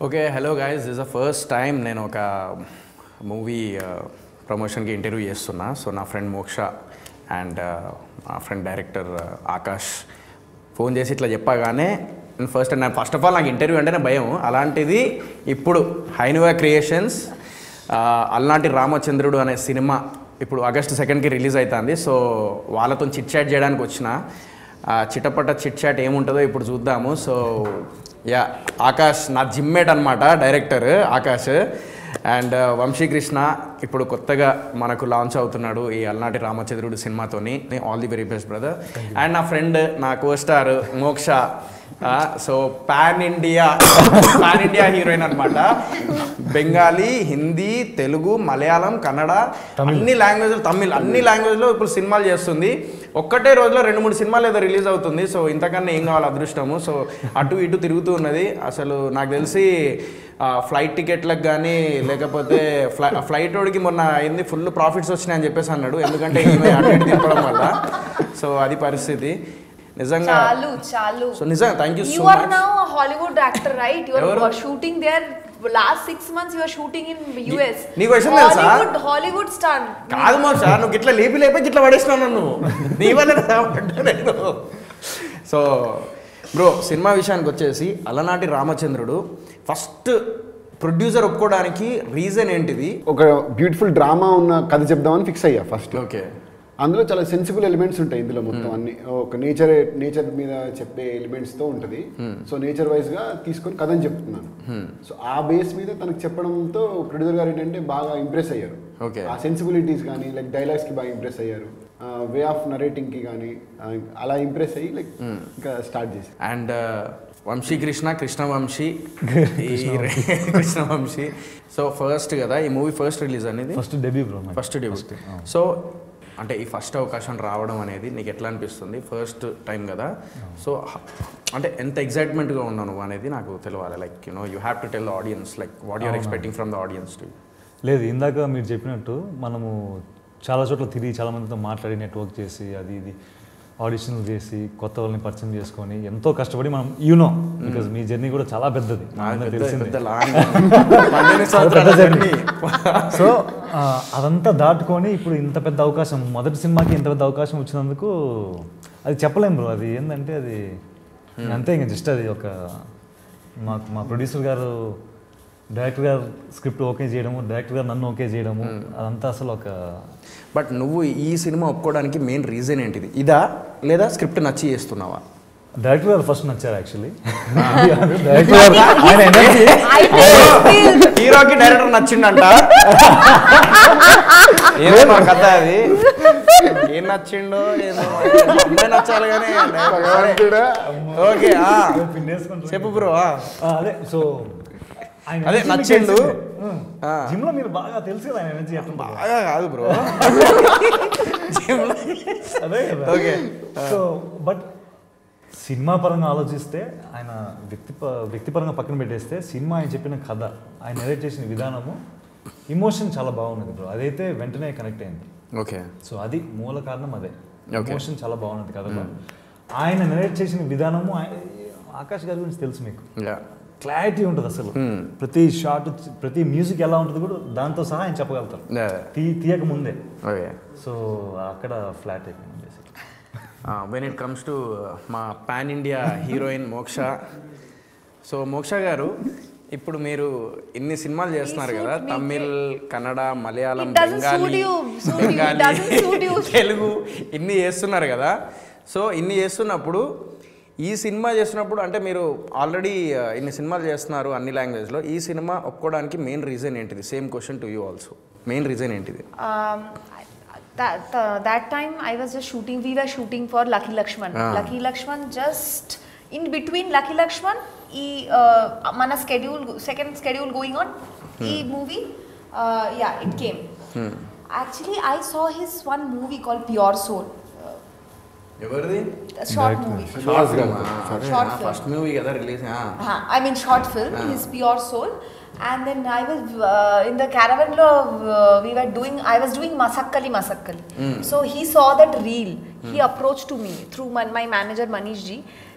Okay, hello guys. This is the first time I have a movie promotion interview. So my friend Mokksha and my friend director Akash phone చేసి ఇట్లా చెప్పగానే first of all నాకు interview అంటేనే భయం. అలాంటిది ఇప్పుడు హైనోవా creations అలనాటి రామచంద్రుడు అనే సినిమా ఇప్పుడు ఆగస్టు 2కి రిలీజ్ అవుతుంది. సో వాళ్ళతో చిట్ చాట్ చేయడానికి వచ్చిన చిటపట చిట్ చాట్ ఏముంటుందో ఇప్పుడు చూద్దాము. సో యా, ఆకాష్ నా జిమ్మేట్ అనమాట, డైరెక్టర్ ఆకాష్. అండ్ వంశీ కృష్ణ ఇప్పుడు కొత్తగా మనకు లాంచ్ అవుతున్నాడు ఈ అలనాటి రామచంద్రుడు సినిమాతోని. All the very best brother. And నా ఫ్రెండ్, నా costar Moksha. So pan India heroine అనమాట. బెంగాలీ, హిందీ, తెలుగు, మలయాళం, కన్నడ, అన్ని లాంగ్వేజ్లు, తమిళ్, అన్ని లాంగ్వేజ్లో ఇప్పుడు సినిమాలు చేస్తుంది. ఒక్కటే రోజులో 2-3 సినిమాలు ఏదో రిలీజ్ అవుతుంది. సో ఇంతకన్నా ఏం కావాలి, అదృష్టము. సో అటు ఇటు తిరుగుతూ ఉన్నది. అసలు నాకు తెలిసి ఫ్లైట్ టికెట్లకు కానీ లేకపోతే ఫ్లైట్ వాడికి మొన్న అయింది ఫుల్ ప్రాఫిట్స్ వచ్చినాయని చెప్పేసి అన్నాడు, ఎందుకంటే తిప్పడం వల్ల. సో అది పరిస్థితి. నిజంగా thank you so much. Hollywood actor right, you are shooting there last 6 months you are shooting in US. నీ క్వశ్చన్ తెలుసా? హాలీవుడ్ స్టార్ కాదు మోక్షా, నువ్వు ఇట్లా లేపి ఇట్లా పడేసినావు నన్ను, నీ వల్ల. సో బ్రో, సినిమా విషయానికి వచ్చేసి అలనాటి రామచంద్రుడు ఫస్ట్ ప్రొడ్యూసర్ ఒప్పుకోవడానికి రీజన్ ఏంటిది? ఒక బ్యూటిఫుల్ డ్రామా ఉన్న కథ చెప్దామని ఫిక్స్ అయ్యా ఫస్ట్. ఓకే, అందులో చాలా సెన్సిబుల్ ఎలిమెంట్స్ ఉంటాయి. ఇందులో మొత్తం అన్ని ఒక నేచర్ మీద చెప్పే ఎలిమెంట్స్తో ఉంటుంది. సో నేచర్ వైజ్గా తీసుకొని కథని చెప్తున్నాను. సో ఆ బేస్ మీద తనకు చెప్పడంతో ప్రొడ్యూసర్ గారు ఏంటంటే బాగా ఇంప్రెస్ అయ్యారు. ఆ సెన్సిబిలిటీస్ కానీ, లైక్ డైలాగ్స్కి బాగా ఇంప్రెస్ అయ్యారు, వే ఆఫ్ నరేటింగ్కి కానీ, అలా ఇంప్రెస్ అయ్యి లైక్ ఇంకా స్టార్ట్ చేసి. And Vamsi Krishna, Krishna Vamsi so first కదా ఈ మూవీ, ఫస్ట్ రిలీజ్ అనేది, ఫస్ట్ డెబ్యూ. సో అంటే ఈ ఫస్ట్ అవకాశం రావడం అనేది నీకు ఎట్లా అనిపిస్తుంది? ఫస్ట్ టైం కదా, సో అంటే ఎంత ఎగ్జైట్మెంట్గా ఉన్నావు నువ్వు అనేది నాకు తెలియాలి. Like you know you have to tell the audience like what you're expecting from the audience to. లేదు, ఇందాక మీరు చెప్పినట్టు మనము చాలా చోట్ల తిరిగి చాలామందితో మాట్లాడి నెట్వర్క్ చేసి అది ఇది ఆడిషన్లు చేసి కొత్త వాళ్ళని పరిచయం చేసుకొని ఎంతో కష్టపడి మనం యూనో బికాజ్ మీ జర్నీ కూడా చాలా పెద్దది, తెలిసింది. సో అదంతా దాటుకొని ఇప్పుడు ఇంత పెద్ద అవకాశం, మొదటి సినిమాకి ఇంత పెద్ద అవకాశం వచ్చినందుకు అది చెప్పలేము బ్రో. అది ఏంటంటే అది అంతే, ఇంకా జస్ట్ అది ఒక మాకు మా ప్రొడ్యూసర్ గారు డైరెక్టర్ గారు స్క్రిప్ట్ ఓకే చేయడము, డైరెక్టర్ గారు నన్ను ఓకే చేయడము, అదంతా అసలు ఒక. బట్ నువ్వు ఈ సినిమా ఒప్పుకోవడానికి మెయిన్ రీజన్ ఏంటిది? ఇదా లేదా స్క్రిప్ట్ నచ్చి చేస్తున్నావా? డైరెక్టర్ గారు ఫస్ట్ నచ్చారు యాక్చువల్లీ. హీరోకి డైరెక్టర్ నచ్చిండంట. ఏదో నా కథ అది, ఏం నచ్చిండో ఏదో నచ్చాలి కానీ. ఓకే చెప్పు బ్రో. అదే సో అదే నచ్చిండు. జిమ్ లో మీరు బాగా తెలుసు కదా ఎనర్జీ, బాగా కాదు bro. Okay, so but cinema పరంగా ఆలోచిస్తే ఆయన వ్యక్తిపరంగా పక్కన పెట్టేస్తే సినిమా ఆయన చెప్పిన కథ, ఆయన నెరేట్ చేసిన విధానము, ఇమోషన్ చాలా బాగున్నది బ్రో. అదైతే వెంటనే కనెక్ట్ అయింది. ఓకే, సో అది మూల కారణం, అదే ఇమోషన్ చాలా బాగున్నది కథలో. ఆయన నెరేట్ చేసిన విధానము, ఆకాష్ గారి గురించి తెలుసు మీకు, క్లారిటీ ఉంటుంది అసలు. ప్రతి షాట్, ప్రతి మ్యూజిక్ ఎలా ఉంటుంది కూడా దాంతో సహా ఆయన చెప్పగలుగుతారు తీయక ముందే. సో అక్కడ ఫ్లాట్ అయిపోయింది. వెన్ ఇట్ కమ్స్ టు మా pan India heroine Moksha. So Moksha గారు, ఇప్పుడు మీరు ఇన్ని సినిమాలు చేస్తున్నారు కదా, తమిళ్, కన్నడ, మలయాళం, బెంగాలీ, తెలుగు, ఇన్ని చేస్తున్నారు కదా. సో ఇన్ని చేస్తున్నప్పుడు, ఈ సినిమా చేస్తున్నప్పుడు, అంటే మీరు ఆల్రెడీ ఇన్ని సినిమాలు చేస్తున్నారు అన్ని లాంగ్వేజ్లో, ఈ సినిమా ఒప్పుకోవడానికి మెయిన్ రీజన్ ఏంటిది? Same question to you also, main reason ఏంటిది? That time I was just shooting, we were shooting for Lucky Lakshman. Lucky Lakshman, just in between Lucky Lakshman, mana schedule, second schedule going on, movie, yeah, it came. Actually, I saw his one movie called Pure Soul. Short film, his Pure Soul. And then I was in the caravan we were doing, I was doing Masakkali. So he saw that reel. He approached to me through my manager Manish ji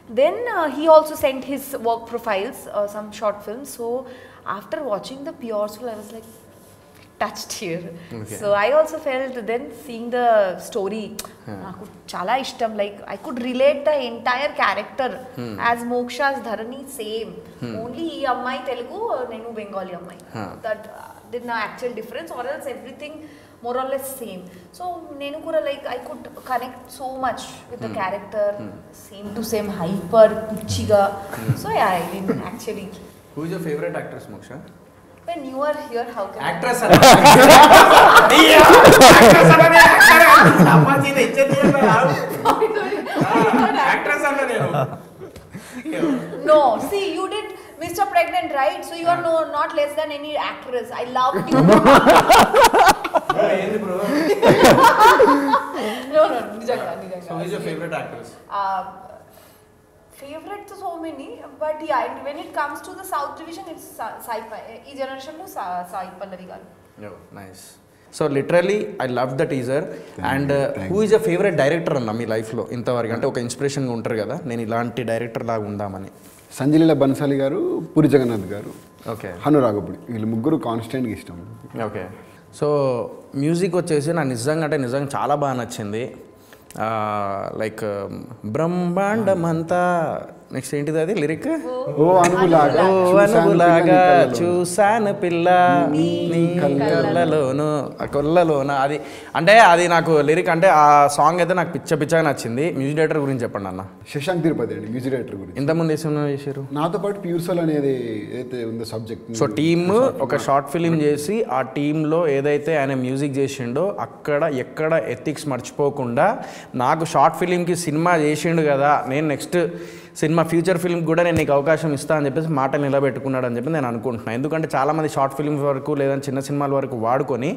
Then he also sent his work profiles, some short films. So after watching the Pure Soul, I was like touched here. Okay. So I also felt then seeing the story, chala ishtam, like I could relate the entire character as Moksha's Dharani, same. Only he Ammai Telugu or Nenu Bengali Ammai. That there is no actual difference, or else everything more or less same. So Nenu Kura, like I could connect so much with the character, same to same, hyper, Uchiga. So yeah, I didn't actually. Who is your favorite actress, Moksha? When you are here, how can actress I? Actress. No, see, you did Mr. Pregnant, right? So you are no, not less than any actress. I loved you. No. So who is your favorite actress? Favorite to so many, but yeah, when it comes to the South division, it's Sai Pallavi. This generation is Sai Pallavi garu. No, nice. So literally, I love the teaser. And who is your favorite director in my life? Lo, inta variki ante oka inspiration ga untaru kada. Nenu ilanti director la undamani. Sanjaleela Bansali garu, Puri Jagannath garu. Okay. Hanuragapudi. Illu mugguru constant ishtam. Okay. So music vachesi na nijanga ante nijanga chaala baa nachindi. Like Brahmanda Manta. Next ఏంటి అది lyric ఓ అనుగులాగా అనుగులాగా చూసాను పిల్ల నీ కళ్ళలోను కొల్లలోన అది అంటే అది నాకు lyric అంటే ఆ సాంగ్ అయితే నాకు పిచ్చ పిచ్చగా నచ్చింది. మ్యూజిక్ డైరెక్టర్ గురించి చెప్పండి అన్న. శశాంక్ తిరుపతి అండి మ్యూజిక్ డైరెక్టర్ గురించి. ఇంతకుముందు ఏ సినిమా చేశారు? నాతో పాటు ప్యూర్ సోల్ అనేది ఏదైతే ఉందో సబ్జెక్ట్, సో టీమ్ ఒక షార్ట్ ఫిలిం చేసి ఆ టీంలో ఏదైతే ఆయన మ్యూజిక్ చేసిండో అక్కడ ఎక్కడ ఎథిక్స్ మర్చిపోకుండా నాకు షార్ట్ ఫిలింకి సినిమా చేసిండు కదా, నేను నెక్స్ట్ సినిమా ఫ్యూచర్ ఫిల్మ్ కూడా నేను నీకు అవకాశం ఇస్తాను అని చెప్పేసి మాటలు నిలబెట్టుకున్నాడు అని చెప్పి నేను అనుకుంటున్నాను. ఎందుకంటే చాలామంది షార్ట్ ఫిల్మ్స్ వరకు లేదా చిన్న సినిమాల వరకు వాడుకొని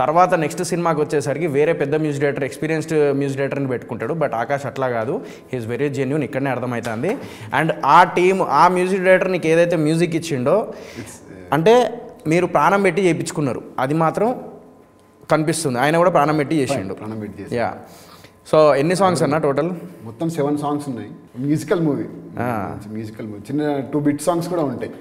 తర్వాత నెక్స్ట్ సినిమాకి వచ్చేసరికి వేరే పెద్ద మ్యూజిక్ డైరెక్టర్, ఎక్స్పీరియన్స్డ్ మ్యూజిక్ డైరెక్టర్ని పెట్టుకుంటాడు. బట్ ఆకాష్ అట్లా కాదు, హీఈస్ వెరీ జెన్యూన్, ఇక్కడనే అర్థమవుతుంది. అండ్ ఆ టీమ్ ఆ మ్యూజిక్ డైరెక్టర్ నీకు ఏదైతే మ్యూజిక్ ఇచ్చిండో అంటే మీరు ప్రాణం పెట్టి చేయించుకున్నారు, అది మాత్రం కనిపిస్తుంది. ఆయన కూడా ప్రాణం పెట్టి చేసిండు. యా. సో ఎన్ని సాంగ్స్ అన్న టోటల్? మొత్తం 7 సాంగ్స్ ఉన్నాయి. మ్యూజికల్ మూవీ, చిన్న 2 బిట్ సాంగ్స్ కూడా ఉంటాయి.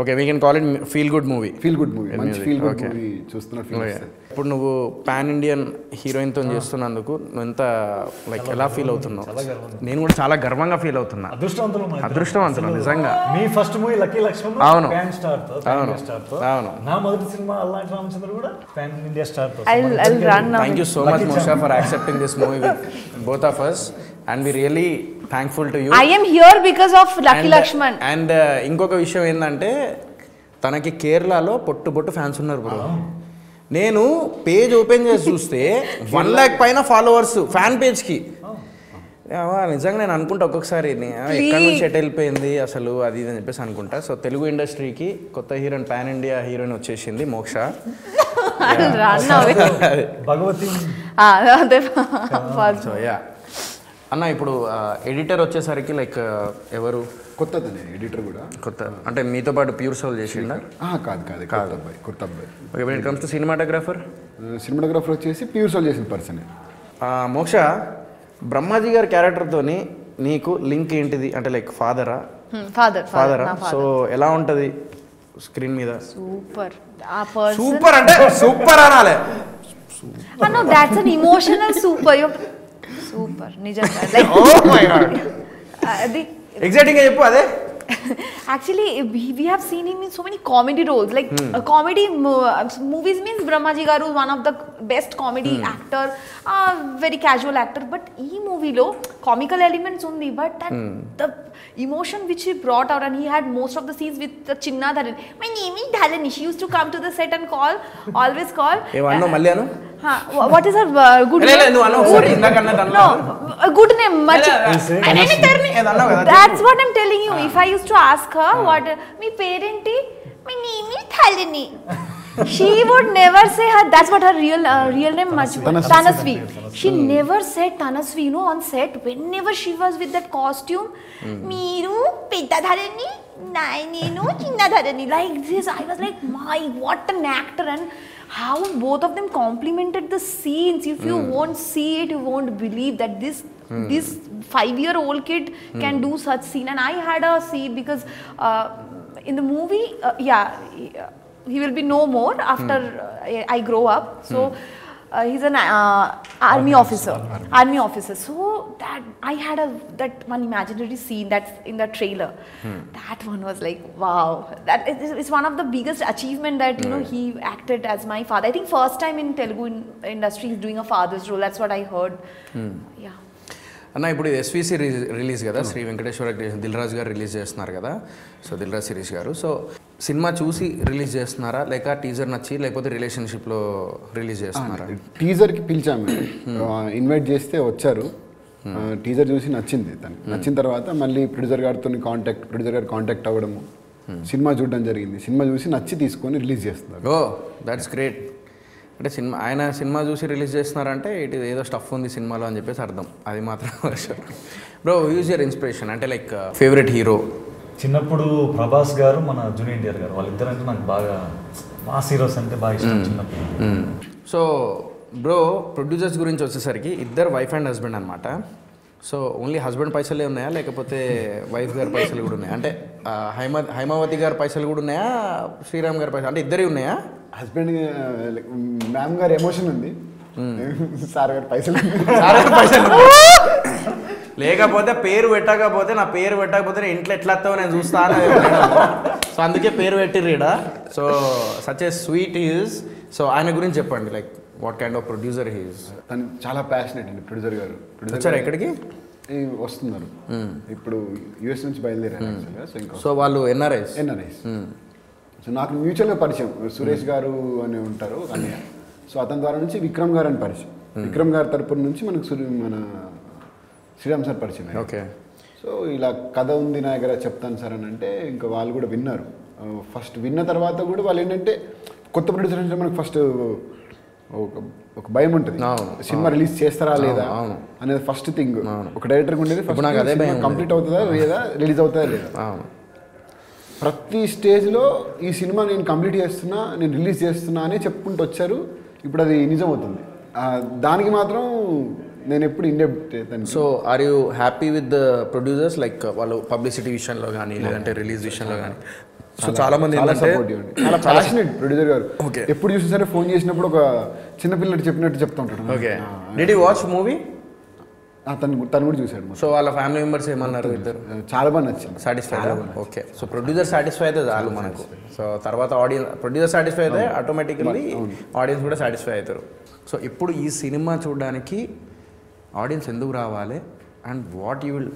Okay, we can call it feel good movie. Feel good movie, మంచి ఫీల్ గుడ్ మూవీ చూస్తున్నారు ఫీల్. ఇప్పుడు నువ్వు పాన్ ఇండియన్ హీరోయిన్తో చేస్తున్నందుకు నువ్వు ఎంత లైక్ ఎలా ఫీల్ అవుతున్నావు? నేను కూడా చాలా గర్వంగా ఫీల్ అవుతున్నా. అదృష్టవంతులు నిజంగా. మీ first movie lucky Lakshman pan star తో. అవును. నా మొదటి సినిమా అలనాటి రామచంద్రుడు కూడా పాన్ ఇండియా స్టార్ తో. Thank you so much Moksha for accepting this movie with both of us. And we really thankful to you. I am here because of Lucky Lakshman. And ఇంకొక విషయం ఏంటంటే తనకి కేరళలో పొట్టు ఫ్యాన్స్ ఉన్నారు బ్రో. నేను పేజ్ ఓపెన్ చేసి చూస్తే 1 lakh పైన ఫాలోవర్స్ ఫ్యాన్ పేజ్కి. నిజంగా నేను అనుకుంటా ఒక్కొక్కసారి ఎక్కడి నుంచి ఎట్ వెళ్ళిపోయింది అసలు అది ఇది అని చెప్పేసి అనుకుంటా. సో తెలుగు ఇండస్ట్రీకి కొత్త హీరోయిన్, పాన్ ఇండియా హీరోయిన్ వచ్చేసింది మోక్ష. సో యా అన్న, ఇప్పుడు ఎడిటర్ వచ్చేసరికి లైక్ ఎవరు? కొత్తదనే ఎడిటర్ కూడా కొత్త, అంటే మీతో పాటు ప్యూర్ సోల్ చేసిండా? కాదు అబ్బాయి, కొత్త అబ్బాయి. Okay, when it comes to cinematographer, cinematographer వచ్చేసి ప్యూర్ సోల్ చేసిన పర్సనే. మోక్ష, బ్రహ్మాజీ గారి క్యారెక్టర్తోని నీకు లింక్ ఏంటిది? అంటే లైక్ ఫాదరా? సో ఎలా ఉంటుంది స్క్రీన్ మీద? సూపర్ అంటే సూపర్ అనాలే. No, that's an emotional super. Super నిజంగా. అది ఎగ్జైటింగ్ గా చెప్పు. అదే actually we have seen him in so many comedy roles. Like comedy movies means Brahmaji గారు one of the best comedy actor, very casual actor. But ఈ మూవీలో comical elements ఉంది, but the emotion which he brought out, and he had most of the scenes with the Chinna Dharani. My name is Dharani. She used to come to the set and always call. Evanno Malyano? Ha. What is her good name? No, no, sorry. No, good name. That's what I'm telling you. If I used to ask her what my parent is, my name is Dharani. She would never say her. That's what her real name was. Tanasvi. She never said Tanasvi. You know, on set, whenever she was with that costume, Meeru Pedda Dharani, Nainenu Chinna Dharani. Like this, I was like, my, what an actor, and how both of them complemented the scenes. If you won't see it, you won't believe that this This 5-year-old kid can do such scene. And I had a scene because in the movie, he will be no more after I grow up. So. He's an army officer. So that I had that one imaginary scene that's in the trailer. That one was like, wow, that is one of the biggest achievement that you know he acted as my father. I think first time in Telugu industry he's doing a father's role. That's what I heard. Yeah. Anna, ipudu SVC release kada, Sri Venkateshwara Creations Dilraja garu release chestunnaru kada. So Dilraja series garu. So cinema chusi release chestunara leka teaser nachi lekapothe relationship lo release chestunara? Teaser ki pilchamu, invite chesthe vacharu. Teaser chusi nachindi tanu. Nachin tarvata malli producer garu contact avadamu. Cinema chudadam jarigindi. Cinema chusi nachi teeskoni release chestunaru. Oh, that's great. అంటే cinema ఆయన cinema చూసి release చేస్తున్నారంటే ఇటు ఏదో stuff ఉంది సినిమాలో అని చెప్పేసి అర్థం. అది మాత్రం బ్రో యూజ్ యువర్ ఇన్స్పిరేషన్ అంటే లైక్ ఫేవరెట్ హీరో? చిన్నప్పుడు ప్రభాస్ గారు మన జూనియర్ ఎన్టీఆర్ గారు వాళ్ళిద్దరు అంటే నాకు బాగా మాస్ హీరోస్ అంటే బాగా ఇష్టం చిన్నప్పుడు. సో బ్రో ప్రొడ్యూసర్స్ గురించి వచ్చేసరికి ఇద్దరు వైఫ్ అండ్ హస్బెండ్ అనమాట. సో ఓన్లీ హస్బెండ్ పైసలే ఉన్నాయా లేకపోతే వైఫ్ గారి పైసలు కూడా ఉన్నాయా? అంటే హైమావతి గారి పైసలు కూడా ఉన్నాయా, శ్రీరామ్ గారి పైసలు అంటే ఇద్దరే ఉన్నాయా? హస్బెండ్ మ్యామ్ గారి ఎమోషన్ ఉంది, సార్ గారి పైసలు లేకపోతే పేరు పెట్టకపోతే నా పేరు పెట్టకపోతే నేను ఇంట్లో ఎట్లా వస్తావో నేను చూస్తాను. సో అందుకే పేరు పెట్టిర్రీడా. So such a sweet he's. So ఆయన గురించి చెప్పండి, like what kind of producer he's? తను చాలా ప్యాషనేట్ అండి ప్రొడ్యూసర్ గారు. ప్రొడ్యూసర్ ఎక్కడికి వస్తున్నారు ఇప్పుడు? యూఎస్ నుంచి బయలుదేరారు. సో వాళ్ళు ఎన్ఆర్ఐస్. సో నాకు మ్యూచువల్గా పరిచయం, సురేష్ గారు అని ఉంటారు అన్నయ్య. సో అతని ద్వారా నుంచి విక్రమ్ గారు అని పరిచయం, విక్రమ్ గారి తరపున నుంచి మనకు మన శ్రీరామ్ సార్ పరిచయం. ఓకే. సో ఇలా కథ ఉంది నా దగ్గర చెప్తాను సార్ అని అంటే ఇంకా వాళ్ళు కూడా విన్నారు. ఫస్ట్ విన్న తర్వాత కూడా వాళ్ళు ఏంటంటే కొత్త ప్రొడ్యూసర్ అంటే మనకు ఫస్ట్ ఒక భయం ఉంటుంది, సినిమా రిలీజ్ చేస్తారా లేదా అనేది ఫస్ట్ థింగ్. ఒక డైరెక్టర్కి ఉండేది కంప్లీట్ అవుతుందా లేదా, రిలీజ్ అవుతుందా లేదా. ప్రతి స్టేజ్లో ఈ సినిమా నేను కంప్లీట్ చేస్తున్నా, నేను రిలీజ్ చేస్తున్నా అని చెప్పుకుంటూ వచ్చారు. ఇప్పుడు అది నిజం అవుతుంది. దానికి మాత్రం నేను ఎప్పుడు indebted. So are you happy with the producers, like వాళ్ళు పబ్లిసిటీ విషయంలో కానీ లేదంటే రిలీజ్ విషయంలో కానీ? సో చాలా మంది చాలా ప్యాషనేట్ ప్రొడ్యూసర్ గారు. ఎప్పుడు చూసినా సరే ఫోన్ చేసినప్పుడు ఒక చిన్నపిల్లడు చెప్పినట్టు చెప్తా ఉంటాడు. Okay. Did you watch movie? తను కూడా చూసాడు. సో వాళ్ళ ఫ్యామిలీ మెంబర్స్ ఏమన్నారు? ఇద్దరు చాలా బాగా నచ్చింది, satisfy. Okay. So producer satisfy అయితే చాలు మనకు. సో తర్వాత ఆడియన్స్, ప్రొడ్యూసర్ సాటిస్ఫై అయితే ఆటోమేటికలీ ఆడియన్స్ కూడా సాటిస్ఫై అవుతారు. సో ఇప్పుడు ఈ సినిమా చూడడానికి ఆడియన్స్ ఎందుకు రావాలి and what you will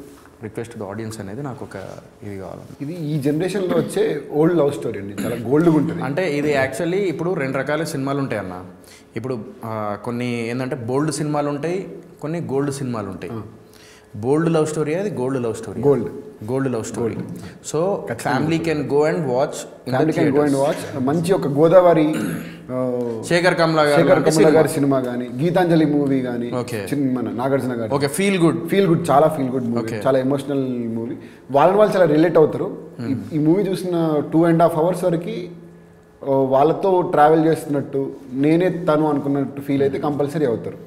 request the audience అనేది నాకు ఒక ఇది కావాలి. ఇది ఈ జనరేషన్లో వచ్చే ఓల్డ్ లవ్ స్టోరీ అండి, చాలా గోల్డ్గా ఉంటుంది. అంటే ఇది యాక్చువల్లీ ఇప్పుడు రెండు రకాల సినిమాలు ఉంటాయి అన్న. ఇప్పుడు కొన్ని ఏంటంటే బోల్డ్ సినిమాలు ఉంటాయి, కొన్ని గోల్డ్ సినిమాలు ఉంటాయి. బోల్డ్ లవ్ స్టోరీ అది gold love story. So family can go and watch, మంచి ఒక గోదావరి శేఖర్ కమలా గారి సినిమా కానీ, గీతాంజలి మూవీ కానీ, మన నాగార్జున గారు. ఓకే. ఫీల్ గుడ్ చాలా ఫీల్ గుడ్ మూవీ, చాలా ఎమోషనల్ మూవీ. వాళ్ళు చాలా రిలేట్ అవుతారు. ఈ మూవీ చూసిన 2.5 hours వరకు వాళ్ళతో ట్రావెల్ చేస్తున్నట్టు, నేనే తను అనుకున్నట్టు ఫీల్ అయితే కంపల్సరీ అవుతారు.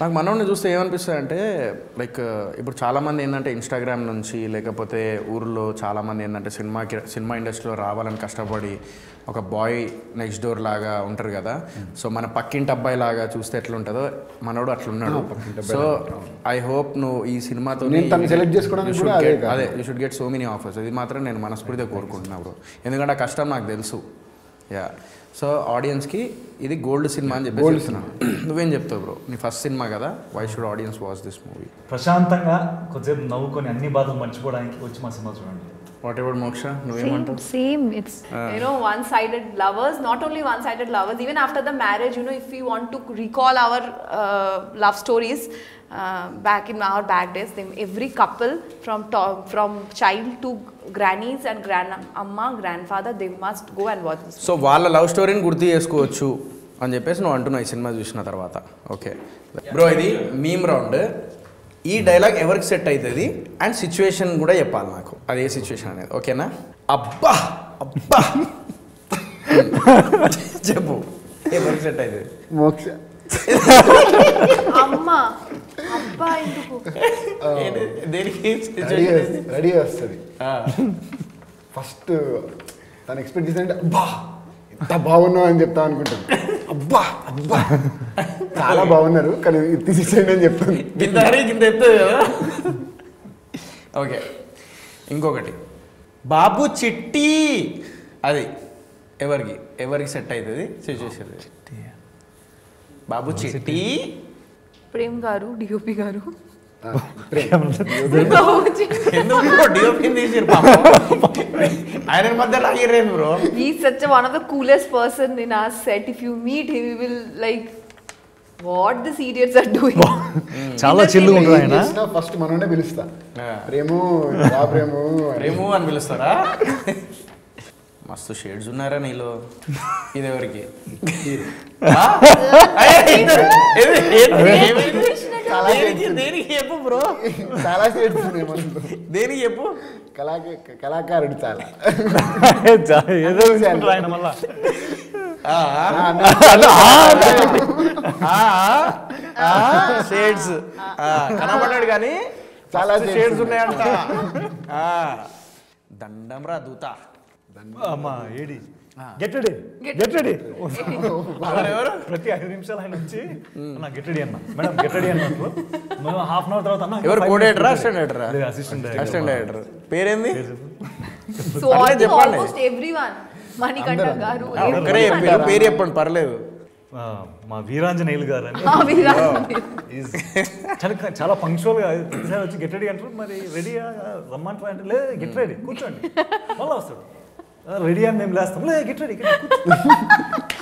నాకు మనోడిని చూస్తే ఏమనిపిస్తుంది అంటే లైక్ ఇప్పుడు చాలామంది ఏంటంటే ఇన్స్టాగ్రామ్ నుంచి లేకపోతే ఊర్లో చాలామంది ఏంటంటే సినిమా ఇండస్ట్రీలో రావాలని కష్టపడి ఒక బాయ్ నెక్స్ట్ డోర్ లాగా ఉంటారు కదా. సో మన పక్కింటి అబ్బాయి లాగా చూస్తే ఎట్లుంటుందో మనోడు అట్లున్నాడు. సో ఐ హోప్ నువ్వు ఈ సినిమాతో సెలెక్ట్ చేసుకోవడానికి అదే you should get so many offers. ఇది మాత్రం నేను మనస్ఫూర్తిగా కోరుకుంటున్నాను, ఎందుకంటే ఆ కష్టం నాకు తెలుసు. యా. సో ఆడియన్స్కి ఇది గోల్డ్ సినిమా అని చెప్పి గోల్డ్ సినిమా నువ్వేం చెప్తావు బ్రో? నీ ఫస్ట్ సినిమా కదా, why should audience watch this movie? ప్రశాంతంగా కొద్దిసేపు నవ్వుకొని అన్ని బాధలు మర్చిపోవడానికి వచ్చి మా సినిమా చూడండి. వాట్ అబౌట్ మోక్ష, నువ్వేమంటావు? Same, it's you know one sided lovers, not only one sided lovers, even after the marriage you know if you want to recall our love stories back in our back days, every couple from child to grannies and grandfather, they must go and watch this. So vaalla love story ni gurtu chesukochu ani cheppesi nu antunna ee cinema chusina tarvata. Okay bro, idi meme round. ee dialogue evariki set aitadi and situation kuda cheppali naaku, ade situation anedi. Okay na? Abba jebbu evariki set aitadi? Moksha. అమ్మా ready వస్తుంది. First తను expect చేసానంటే అబ్బా ఇంత బాగున్నావు అని చెప్తాను అనుకుంటాను. అబ్బా అబ్బా చాలా బాగున్నారు కానీ తీసేసేయండి అని చెప్తాను. ఓకే ఇంకొకటి బాబు చిట్టి, అది ఎవరికి ఎవరికి సెట్ అవుతుంది సిచ్యువేషన్? బాబు చిట్టి ప్రేమ్ గారు డిఓపి గారు ఆయన మధ్య లాగిరేను bro. He is such one of the coolest person in our set. If you meet him you will like what the idiots are doing. చాలా చిల్లు ఉంటారు ఆయన. ఫస్ట్ మనోనే పిలుస్తా ప్రేము రా ప్రేము ప్రేము అని పిలుస్తారా? మస్తు షేడ్స్ ఉన్నారా నీలో? ఇదెవరికి? దేనికి చెప్పు బ్రో, చాలా షేడ్స్ ఉన్నాయి మనలో. దేనికి చెప్పు? కళాకారుడు చాలా ఏదో ఆయన మళ్ళా షేడ్స్ కనబడ్డాడు కానీ చాలా షేడ్స్ ఉన్నాయంట. దండం రా దూత ప్రతి 5 నిమిషాలు ఆయన వచ్చి అన్న గెట్టడి అన్న మేడం గెట్టడి అన్నప్పుడు మనం హాఫ్ అన్ అవర్ తర్వాత అన్న ఎవరు కోఆర్డినేటర్ అసిస్టెంట్ డైరెక్టర్ పేరేంది చెప్పండి. పేరు చెప్పండి పర్లేదు. మా వీరాంజనేయులు గారు చాలా పంక్చువల్ గా వచ్చి గెట్ రెడీ అంటారు. మరి రెడీ రమ్మంటారా అంటే లేదు గెట్ రెడీ కూర్చోండి మళ్ళీ వస్తాడు. రెడీ అని మేము లేస్తాం లేదు గెట్ రెడీ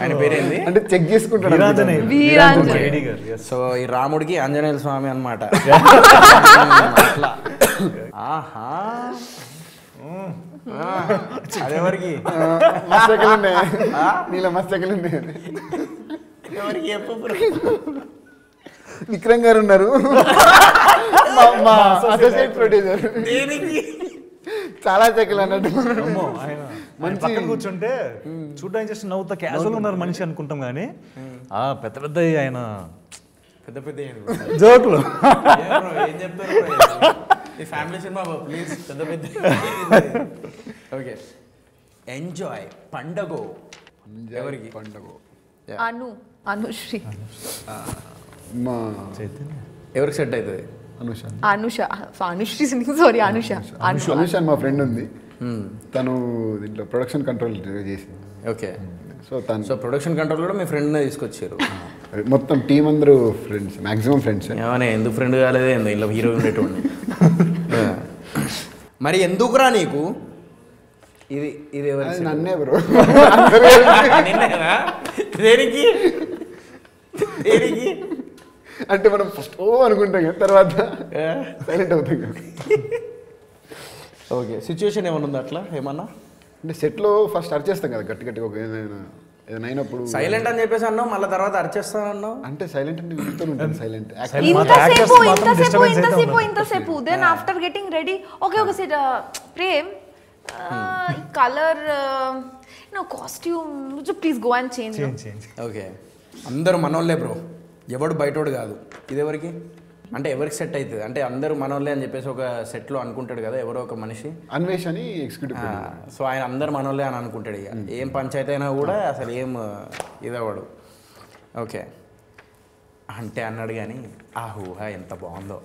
ఆయన పేరేంది అంటే చెక్ చేసుకుంటాడు వీరాంజనేయులు గారు. సో ఈ రాముడికి ఆంజనేయుల స్వామి అన్నమాట. ఆహా అదేవరికి మస్తకలు ఉన్నాయి నీళ్ళ మస్తకలు ఉన్నాయి. ఎవరికి ఎప్పుడు విక్రమ్ గారు ఉన్నారు మా అసోసియేట్ ప్రొడ్యూసర్. దేనికి చాలా చెక్కలు అన్నట్టు మంచి కూర్చుంటే చూడడానికి జస్ట్ నవ్వుతా క్యాజువల్ ఉన్నారు మనిషి అనుకుంటాం కానీ ఆ పెద్ద పెద్ద ఆయన పెద్ద పెద్ద జోకులు ఏం చెప్తారు ఫ్యామిలీ సినిమా ప్లీజ్ పెద్ద పెద్ద. ఓకే ఎంజాయ్ పండగ ఎవరికి? పండగ అను అనుశ్రీ మా చైతన్య ఎవరికి సెట్ అవుతుంది? అనుష అనుష అనుశ్రీ సారీ అనుష అనుష మా ఫ్రెండ్ ఉంది తను దీంట్లో ప్రొడక్షన్ కంట్రోల్ చేసింది. ఓకే సో తను సో ప్రొడక్షన్ కంట్రోల్ కూడా మీ ఫ్రెండ్నే తీసుకొచ్చారు. మొత్తం టీం అందరూ ఫ్రెండ్స్ మ్యాక్సిమం ఫ్రెండ్స్. ఏమన్నా ఎందుకు ఫ్రెండ్ కాలేదే ఇలా హీరో ఉండేటోడిని మరి ఎందుకురా నీకు ఇది ఇది ఎవరు? నన్నే బ్రో. దేనికి దేనికి అంటే మనం ఫస్ట్ ఓ అనుకుంటాం కదా తర్వాత సైలెంట్ అవుతాం కదా. ఓకే సిచ్యువేషన్ ఏమైనా ఉందా అట్లా ఏమన్నా? అంటే సెట్లో ఫస్ట్ అరిచేస్తాం కదా గట్టి గట్టిగా. ఒక ఏదైనాప్పుడు సైలెంట్ అని చెప్పేసి అన్నావు మళ్ళీ తర్వాత అరిచేస్తాను అన్నావు అంటే సైలెంట్ అంటే వింటూ ఉంటాను సైలెంట్. ఇంతసేపు then after getting ready okay okay frame colour no costume please go and change okay అందరూ మనోళ్ళే బ్రో ఎవడు బయటోడు కాదు. ఇది ఎవరికి అంటే ఎవరికి సెట్ అవుతుంది అంటే అందరూ మనోళ్ళే అని చెప్పేసి ఒక సెట్లో అనుకుంటాడు కదా ఎవరో ఒక మనిషి అన్వేష్ అని ఎగ్జిక్యూటివ్. సో ఆయన అందరు మనోళ్ళే అని అనుకుంటాడు ఇక ఏం పంచాయతీ అయినా కూడా అసలు ఏం ఇదవాడు. ఓకే అంటే అన్నాడు కానీ ఆ హూహా ఎంత బాగుందో.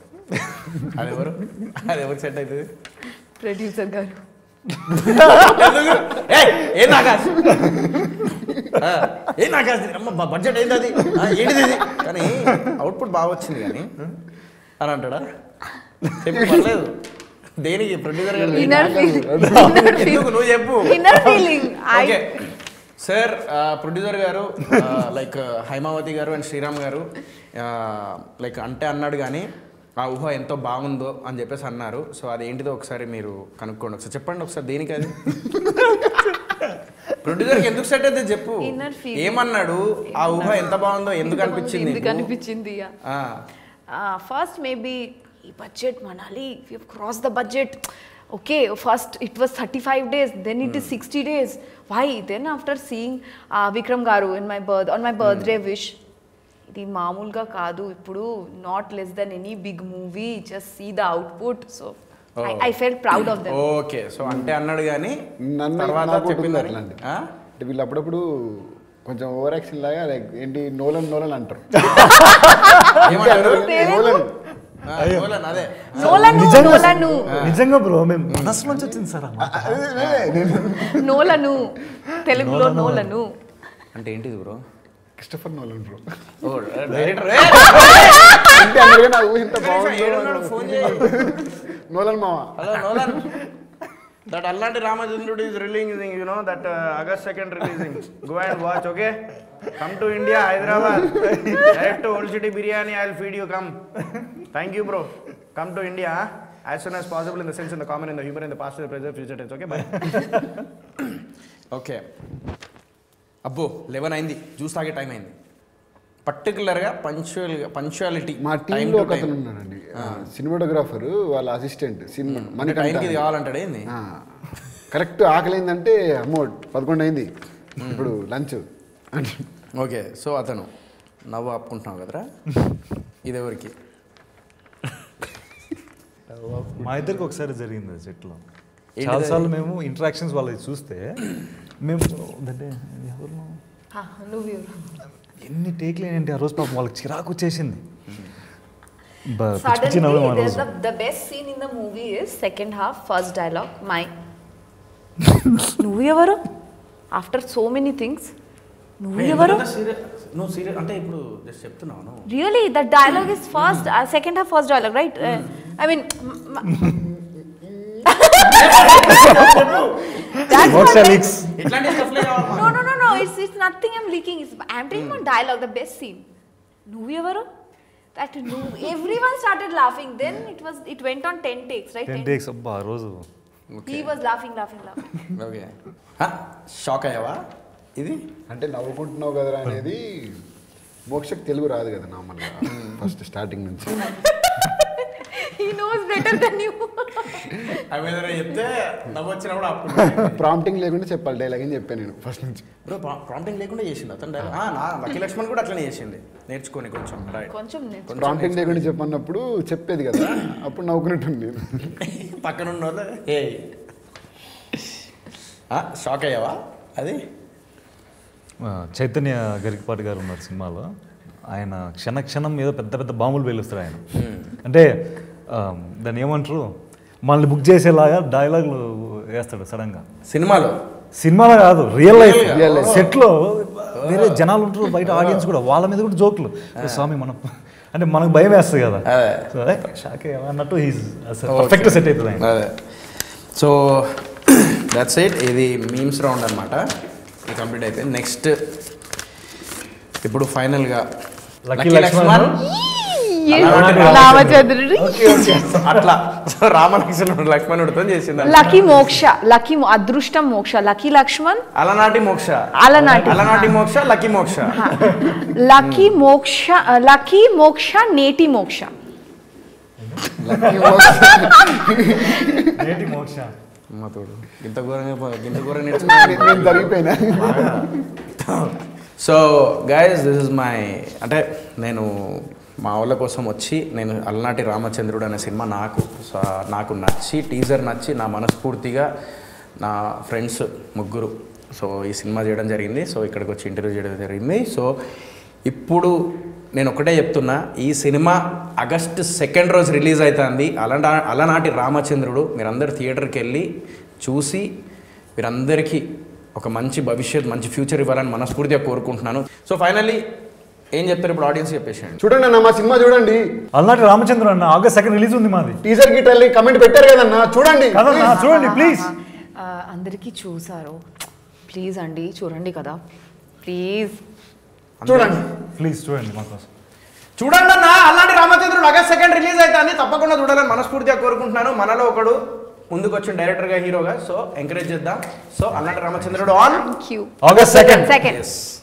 అదెవరు అదెవరికి సెట్ అవుతుంది? ప్రొడ్యూసర్ గారు. బడ్జెట్ అయింది అది ఏంటిది కానీ అవుట్పుట్ బాగా వచ్చింది కానీ అని అంటాడా? చెప్పలేదు దేనికి ప్రొడ్యూసర్ గారు నువ్వు చెప్పు. సార్ ప్రొడ్యూసర్ గారు లైక్ హైమావతి గారు అండ్ శ్రీరామ్ గారు లైక్ అంటే అన్నాడు కానీ ఆ ఊహ ఎంతో బాగుందో అని చెప్పేసి అన్నారు. సో అదేంటిదో ఒకసారి మీరు కనుక్కోండి ఒకసారి చెప్పండి ఒకసారి దేనికి అది ప్రొడ్యూసర్కి ఎందుకు సెట్ అయితే చెప్పు ఏమన్నాడు ఆ ఊహ ఎంత బాగుందో ఎందుకు అనిపించింది? ఫస్ట్ మేబీ ఈ బడ్జెట్ మనాలి cross the budget. Okay first it was 35 days then it is 60 days why then after seeing Vikram garu in my birth on my birthday wish ఇది మామూలుగా కాదు ఇప్పుడు not less than any big movie just see the output so I felt proud of them okay so అంటే అన్నాడు గానీ నన్ను తర్వాత చెప్పింది అట్లాంటి అంటే వీళ్ళు అప్పుడప్పుడు కొంచెం ఓవర్ యాక్షన్ లాగా లైక్ ఏంటి నోలన్ నోలన్ అంటారు నిజంగా బ్రో మేము మనసు నుంచి వచ్చింది సార్ నోలను తెలుగులో నోలను అంటే ఏంటిది బ్రో క్రిస్టఫర్ నోలన్ బ్రో ఓ డైరెక్టర్ అంటే అన్నగా నాకు ఇంత బాగుంది ఫోన్ చేయి నోలన్ మామ hello Nolan that Alanati Ramachandrudu is releasing you know that August 2nd releasing go and watch okay come to India Hyderabad direct to Old City biryani I'll feed you come thank you bro come to India huh? as soon as possible in the sense in the common in the humor in the past the present future tense okay bye okay abbo 11 ayindi juice తాగే time ayindi particular ga punctuality మా team లో ఒకతను ఉన్నాడండి cinematographer వాళ్ళ assistant cinema మన time కి కావాలంటాడు ఏంది correct ఆకలేందంటే అమ్మో 11 అయింది ఇప్పుడు లంచ్ ఓకే సో అతను నవ్వు ఆపుకుంటున్నావు కదరా ఇదెవరికి మా ఇద్దరికి ఒకసారి జరిగింది చెట్లో చాలాసార్లు మేము ఇంటరాక్షన్స్ వాళ్ళది చూస్తే మేము అంటే ఎవరు నువ్వు ఎన్ని టేక్లు ఏంటి ఆ రోజు పాపం వాళ్ళకి చిరాకు వచ్చేసింది the best scene in the movie is second half first dialogue my నువ్వు ఎవరు ఆఫ్టర్ సో మెనీ థింగ్స్ నువ్వు ఎవరు అంటే ఇప్పుడు జస్ట్ చెప్తున్నాను really the dialogue is first second half first dialogue right I mean no it's nothing I'm leaking I'm telling you dialogue the best scene నువ్వు ఎవరు that నువ్వు everyone started laughing then it went on 10 takes right 10 takes అబ్బా రోజు he was laughing okay ha shock అయ్యావా ఇది అంటే నవ్వుకుంటున్నావు కదరా అనేది మోక్షకి తెలుగు రాదు కదా నామన్నా ఫస్ట్ స్టార్టింగ్ నుంచి he knows better than you అవెదర చెప్తే నవ్వొచ్చినప్పుడు అప్పుడు ప్రాంప్టింగ్ లేకుండా చెప్పాలి డైలాగ్ అని చెప్పాను నేను ఫస్ట్ నుంచి బ్రో ప్రాంప్టింగ్ లేకుండా చేసింది అతను డైలాగ్ నా లక్కీ లక్ష్మణ్ కూడా అట్లనే చేసింది నేర్చుకొని కొంచెం కొంచెం ప్రాంప్టింగ్ లేకుండా చెప్పన్నప్పుడు చెప్పేది కదా అప్పుడు నవ్వుకునేటండి పక్కన ఉన్నోలే ఏ ఆ షాక్ అయ్యావా అది చైతన్య గరికపాటి గారు ఉన్నారు సినిమాలో ఆయన క్షణ క్షణం ఏదో పెద్ద పెద్ద బాంబులు పేలుస్తారు ఆయన అంటే దాన్ని ఏమంటారు మనల్ని బుక్ చేసేలాగా డైలాగులు వేస్తాడు సడన్గా సినిమాలో సినిమాలో కాదు రియల్ లైఫ్ సెట్లో వేరే జనాలు ఉంటారు బయట ఆడియన్స్ కూడా వాళ్ళ మీద కూడా జోకులు స్వామి మనం అంటే మనకు భయం వేస్తుంది కదా షాక్ అన్నట్టు పర్ఫెక్ట్ సెట్ అవుతుంది సో దట్స్ ఇట్ ఇది మీమ్స్ రౌండ్ అనమాట ఇది కంప్లీట్ అయిపోయింది నెక్స్ట్ ఇప్పుడు ఫైనల్గా లక్కీ లక్ష్మణ్ అట్లా రామలక్ష్మణుడు లక్ష్మణుడితో చేసింది లక్కీ మోక్ష లక్కీ అదృష్టం మోక్ష లక్కీ లక్ష్మణ్ అలనాటి మోక్ష అలనాటి మోక్ష లక్కీ మోక్ష లక్కీ మోక్ష నేటి మోక్ష అమ్మతోడు ఇంత ఘోరంగా ఇంత ఘోరంగా నేర్చుకున్నాను జరిగిపోయినా so guys this is my అంటే నేను మా వాళ్ళ కోసం వచ్చి నేను అలనాటి రామచంద్రుడు అనే సినిమా నాకు నచ్చి టీజర్ నచ్చి నా మనస్ఫూర్తిగా నా ఫ్రెండ్స్ ముగ్గురు సో ఈ సినిమా చేయడం జరిగింది సో ఇక్కడికి వచ్చి ఇంటర్వ్యూ చేయడం జరిగింది సో ఇప్పుడు నేను ఒకటే చెప్తున్నా ఈ సినిమా ఆగస్టు 2nd రోజు రిలీజ్ అవుతుంది అలనాటి రామచంద్రుడు మీరందరూ థియేటర్కి వెళ్ళి చూసి మీరందరికీ ఒక మంచి భవిష్యత్ మంచి ఫ్యూచర్ ఇవ్వాలని మనస్ఫూర్తిగా కోరుకుంటున్నాను సో ఫైనల్లీ ఏం చెప్తారు ఇప్పుడు ఆడియన్స్ చెప్పేసాను చూడండి అన్న మా సినిమా చూడండి అలనాటి రామచంద్రుడు అన్న ఆగస్టు 2nd రిలీజ్ ఉంది మాది టీజర్ కి టెల్ కామెంట్ పెట్టారు కదన్న చూడండి కదన్న చూడండి ప్లీజ్ అందరికీ చూసారు ప్లీజ్ అండి చూడండి కదా ప్లీజ్ చూడండి ప్లీజ్ చూడండి మా కోసం చూడండి అన్న అలనాటి రామచంద్రుడు ఆగస్టు 2nd రిలీజ్ అవుతాను తప్పకుండా చూడాలని మనస్ఫూర్తిగా కోరుకుంటున్నాను మనలో ఒకడు ముందుకు వచ్చిన డైరెక్టర్ గా హీరోగా సో ఎంకరేజ్ చేద్దాం సో అలనాటి రామచంద్రుడు ఆన్ ఆగస్టు 2nd